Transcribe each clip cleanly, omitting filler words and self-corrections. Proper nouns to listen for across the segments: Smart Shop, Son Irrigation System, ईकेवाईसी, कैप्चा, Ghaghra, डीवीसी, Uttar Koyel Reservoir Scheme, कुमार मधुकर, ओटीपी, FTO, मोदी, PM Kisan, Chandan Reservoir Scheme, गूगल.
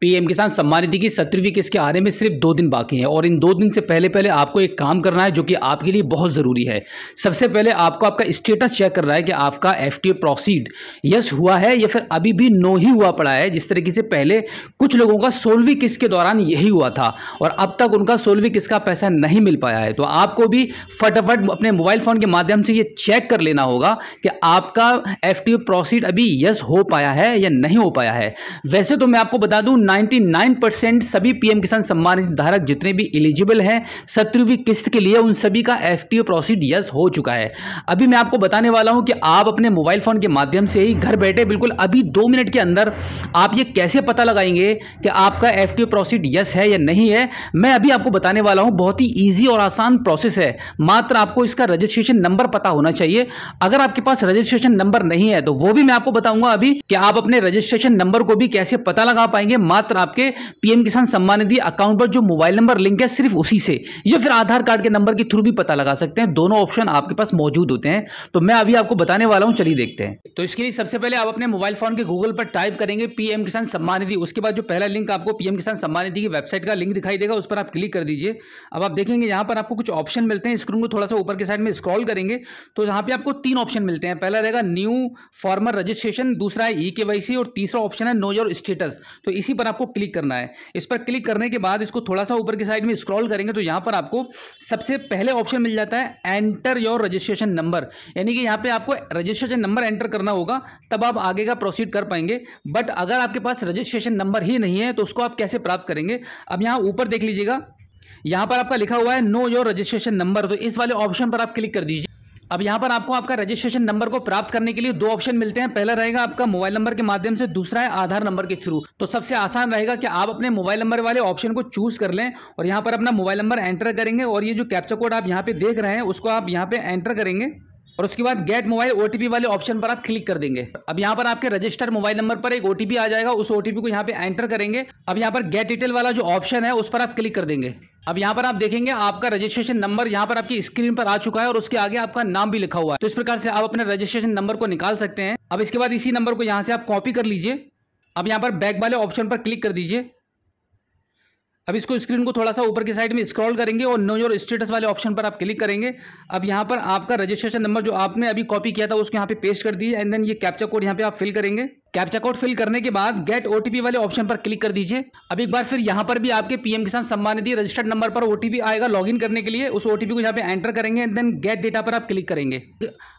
PM Kisan Samman निधि की 17वीं किस्त के आने में सिर्फ 2 दिन बाकी हैं और इन 2 दिन से पहले आपको एक काम करना है जो कि आपके लिए बहुत ज़रूरी है। सबसे पहले आपको आपका स्टेटस चेक करना है कि आपका एफटीओ प्रोसीड यस हुआ है या फिर अभी भी नो ही हुआ पड़ा है। जिस तरीके से पहले कुछ लोगों का 16वीं किस्त के दौरान यही हुआ था और अब तक उनका 16वीं किस्त का पैसा नहीं मिल पाया है, तो आपको भी फटाफट अपने मोबाइल फ़ोन के माध्यम से ये चेक कर लेना होगा कि आपका एफटीओ प्रोसीड अभी यस हो पाया है या नहीं हो पाया है। वैसे तो मैं आपको बता दूँ 99% सभी पीएम किसान सम्मान निधि धारक जितने भी एलिजिबल हैं 17वीं किस्त के लिए, उन सभी का एफटीओ प्रोसीड यस हो चुका है। अभी मैं आपको बताने वाला हूं कि आप अपने मोबाइल फोन के माध्यम से ही घर बैठे बिल्कुल अभी 2 मिनट के अंदर आप ये कैसे पता लगाएंगे कि आपका एफटीओ प्रोसीड यस है या नहीं है। मैं अभी आपको बताने वाला हूं, बहुत ही ईजी और आसान प्रोसेस है, मात्र आपको इसका रजिस्ट्रेशन नंबर पता होना चाहिए। अगर आपके पास रजिस्ट्रेशन नंबर नहीं है तो वो भी मैं आपको बताऊंगा अभी कि आप अपने रजिस्ट्रेशन नंबर को भी कैसे पता लगा पाएंगे, मात्र आपके पीएम किसान सम्मान निधि अकाउंट पर जो मोबाइल नंबर लिंक है सिर्फ उसी से, या फिर आधार कार्ड के नंबर के थ्रू भी पता लगा सकते हैं। दोनों ऑप्शन आपके पास मौजूद होते हैं, तो मैं अभी आपको बताने वाला हूं, चलिए देखते हैं। तो इसके लिए सबसे पहले आप अपने मोबाइल फोन के गूगल पर टाइप करेंगे पीएम किसान सम्मान निधि। उसके बाद जो पहला लिंक आपको पीएम किसान सम्मान निधि की वेबसाइट का लिंक दिखाई देगा, उस पर आप क्लिक कर दीजिए। अब आप देखेंगे यहाँ पर आपको कुछ ऑप्शन मिलते हैं, स्क्रीन को थोड़ा सा ऊपर के साइड में स्क्रॉल करेंगे तो यहाँ पे आपको 3 ऑप्शन मिलते हैं। पहला रहेगा न्यू फॉर्मर रजिस्ट्रेशन, दूसरा है ईकेवाईसी और तीसरा ऑप्शन है नो योर स्टेटस। तो इसी पर आपको क्लिक करना है। इस पर क्लिक करने के बाद इसको थोड़ा सा ऊपर की साइड में स्क्रॉल करेंगे तो यहाँ पर आपको सबसे पहले ऑप्शन मिल जाता है एंटर योर रजिस्ट्रेशन नंबर, यानी कि यहाँ पे आपको रजिस्ट्रेशन नंबर एंटर करना होगा, तब आप आगे का प्रोसीड कर पाएंगे। बट अगर आपके पास रजिस्ट्रेशन नंबर ही नहीं है तो उसको आप कैसे प्राप्त करेंगे। अब यहाँ ऊपर देख लीजिएगा, यहाँ पर आपका लिखा हुआ है नो योर रजिस्ट्रेशन नंबर, तो इस वाले ऑप्शन पर आप क्लिक कर दीजिए। अब यहाँ पर आपको आपका रजिस्ट्रेशन नंबर को प्राप्त करने के लिए 2 ऑप्शन मिलते हैं, पहला रहेगा आपका मोबाइल नंबर के माध्यम से, दूसरा है आधार नंबर के थ्रू। तो सबसे आसान रहेगा कि आप अपने मोबाइल नंबर वाले ऑप्शन को चूज कर लें और यहाँ पर अपना मोबाइल नंबर एंटर करेंगे और ये जो कैप्चा कोड आप यहाँ पे देख रहे हैं उसको आप यहाँ पे एंटर करेंगे और उसके बाद गेट मोबाइल ओटीपी वाले ऑप्शन पर आप क्लिक कर देंगे। अब यहाँ पर आपके रजिस्टर्ड मोबाइल नंबर पर एक ओटीपी आ जाएगा, उस ओटीपी को यहाँ पे एंटर करेंगे। अब यहाँ पर गेट डिटेल वाला जो ऑप्शन है उस पर आप क्लिक कर देंगे। अब यहाँ पर आप देखेंगे आपका रजिस्ट्रेशन नंबर यहाँ पर आपकी स्क्रीन पर आ चुका है और उसके आगे आपका नाम भी लिखा हुआ है। तो इस प्रकार से आप अपने रजिस्ट्रेशन नंबर को निकाल सकते हैं। अब इसके बाद इसी नंबर को यहाँ से आप कॉपी कर लीजिए। अब यहाँ पर बैक वाले ऑप्शन पर क्लिक कर दीजिए। अब इसको स्क्रीन को थोड़ा सा ऊपर की साइड में स्क्रॉल करेंगे और नो योर स्टेटस वाले ऑप्शन पर आप क्लिक करेंगे। अब यहाँ पर आपका रजिस्ट्रेशन नंबर जो आपने अभी कॉपी किया था उसको यहाँ पे पेस्ट कर दीजिए एंड देन ये कैप्चा कोड यहाँ पे आप फिल करेंगे। कैप्चा कोड फिल करने के बाद गेट ओटीपी वाले ऑप्शन पर क्लिक कर दीजिए। अब एक बार फिर यहाँ पर भी आपके PM Kisan Samman Nidhi registered number पर ओटीपी आएगा लॉगिन करने के लिए, उस ओटीपी को यहाँ पे एंटर करेंगे एंड देन गेट डेटा पर आप क्लिक करेंगे।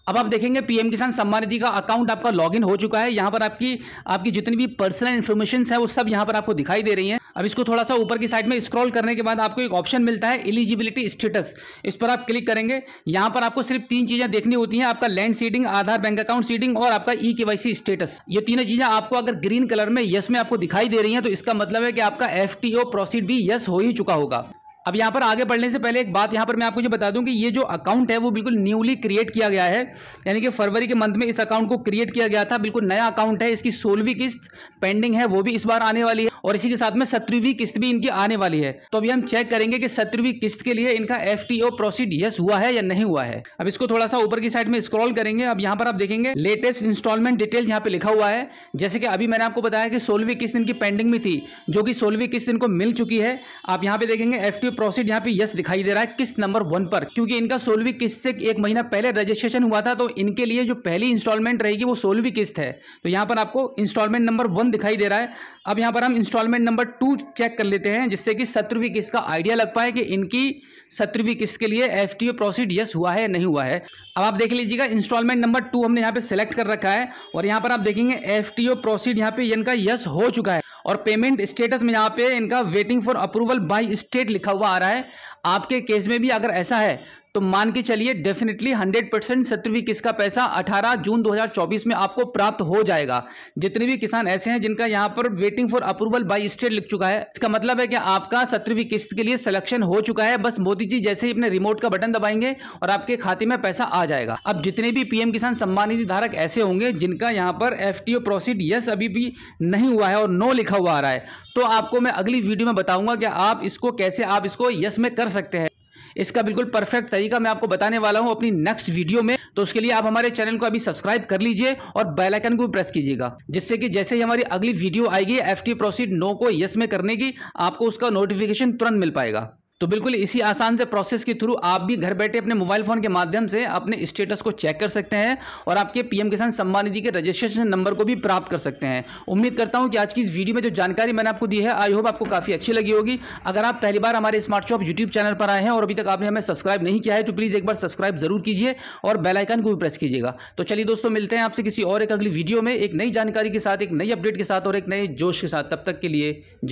अब आप देखेंगे पीएम किसान सम्मान निधि का अकाउंट आपका लॉगिन हो चुका है। यहाँ पर आपकी जितनी भी पर्सनल इन्फॉर्मेशन है वो सब यहाँ पर आपको दिखाई दे रही है। अब इसको थोड़ा सा ऊपर की साइड में स्क्रॉल करने के बाद आपको एक ऑप्शन मिलता है एलिजिबिलिटी स्टेटस, इस पर आप क्लिक करेंगे। यहाँ पर आपको सिर्फ 3 चीज़ें देखनी होती हैं, आपका land seeding, Aadhaar bank account seeding और आपका ईकेवाईसी स्टेटस। ये तीनों चीज़ें आपको अगर ग्रीन कलर में यस में आपको दिखाई दे रही हैं तो इसका मतलब है कि आपका एफटीओ प्रोसीड भी यस हो ही चुका होगा। अब यहाँ पर आगे बढ़ने से पहले एक बात यहाँ पर मैं आपको जो बता दूँ कि ये जो अकाउंट है वो बिल्कुल न्यूली क्रिएट किया गया है, यानी कि फरवरी के मंथ में इस अकाउंट को क्रिएट किया गया था, बिल्कुल नया अकाउंट है। इसकी 16वीं किस्त पेंडिंग है, वो भी इस बार आने वाली है और इसी के साथ में 17वीं किस्त भी इनकी आने वाली है। तो अभी हम चेक करेंगे कि 17वीं किस्त के लिए इनका एफटीओ प्रोसीड यस हुआ है या नहीं हुआ है। अब इसको थोड़ा सा ऊपर की साइड में स्क्रॉल करेंगे। अब यहाँ पर आप देखेंगे लेटेस्ट इंस्टॉलमेंट डिटेल्स यहाँ पे लिखा हुआ है। जैसे कि अभी मैंने आपको बताया कि 16वीं किस्त इनकी पेंडिंग में थी, जो कि 16वीं किस्त इनको मिल चुकी है। आप यहाँ पे देखेंगे एफटीओ प्रोसीड यहाँ पे यस दिखाई दे रहा है किस्त नंबर 1 पर, क्योंकि इनका 16वीं किस्त से 1 महीना पहले रजिस्ट्रेशन हुआ था, तो इनके लिए जो पहली इंस्टॉलमेंट रहेगी वो 16वीं किस्त है। तो यहाँ पर आपको इंस्टॉलमेंट नंबर 1 दिखाई दे रहा है। अब यहाँ पर हम इंस्टॉलमेंट नंबर 2 चेक कर लेते हैं, जिससे कि 17वीं किस्त का आइडिया लग पाए कि इनकी 17वीं किस्त के लिए एफटीओ प्रोसीड यस हुआ है नहीं हुआ है। अब आप देख लीजिएगा इंस्टॉलमेंट नंबर 2 हमने यहाँ पे सिलेक्ट कर रखा है और यहाँ पर आप देखेंगे एफटीओ प्रोसीड यहाँ पे इनका यस हो चुका है और पेमेंट स्टेटस में यहाँ पे इनका waiting for approval by state लिखा हुआ आ रहा है। आपके केस में भी अगर ऐसा है तो मान के चलिए डेफिनेटली 100% 17वीं किस्त का पैसा 18 जून 2024 में आपको प्राप्त हो जाएगा। जितने भी किसान ऐसे हैं जिनका यहाँ पर waiting for approval by state लिख चुका है, इसका मतलब है कि आपका 17वीं किस्त के लिए सिलेक्शन हो चुका है। बस मोदी जी जैसे ही अपने रिमोट का बटन दबाएंगे और आपके खाते में पैसा आ जाएगा। अब जितने भी पीएम किसान सम्मान निधि धारक ऐसे होंगे जिनका यहाँ पर एफटीओ प्रोसीड यस अभी भी नहीं हुआ है और नो लिखा हुआ आ रहा है, तो आपको मैं अगली वीडियो में बताऊंगा कि आप इसको कैसे यस में कर सकते हैं। इसका बिल्कुल परफेक्ट तरीका मैं आपको बताने वाला हूं अपनी नेक्स्ट वीडियो में। तो उसके लिए आप हमारे चैनल को अभी सब्सक्राइब कर लीजिए और बेल आइकन को भी प्रेस कीजिएगा, जिससे कि जैसे ही हमारी अगली वीडियो आएगी एफटीओ प्रोसीड नो को यस में करने की, आपको उसका नोटिफिकेशन तुरंत मिल पाएगा। तो बिल्कुल इसी आसान से प्रोसेस के थ्रू आप भी घर बैठे अपने मोबाइल फ़ोन के माध्यम से अपने स्टेटस को चेक कर सकते हैं और आपके पीएम किसान सम्मान निधि के रजिस्ट्रेशन नंबर को भी प्राप्त कर सकते हैं। उम्मीद करता हूं कि आज की इस वीडियो में जो जानकारी मैंने आपको दी है, आई होप आपको काफ़ी अच्छी लगी होगी। अगर आप पहली बार हमारे स्मार्ट शॉप यूट्यूब चैनल पर आए हैं और अभी तक आपने हमें सब्सक्राइब नहीं किया है तो प्लीज़ एक बार सब्सक्राइब जरूर कीजिए और बेल आइकन को भी प्रेस कीजिएगा। तो चलिए दोस्तों, मिलते हैं आपसे किसी और एक अगली वीडियो में, एक नई जानकारी के साथ, एक नई अपडेट के साथ और एक नए जोश के साथ। तब तक के लिए जय।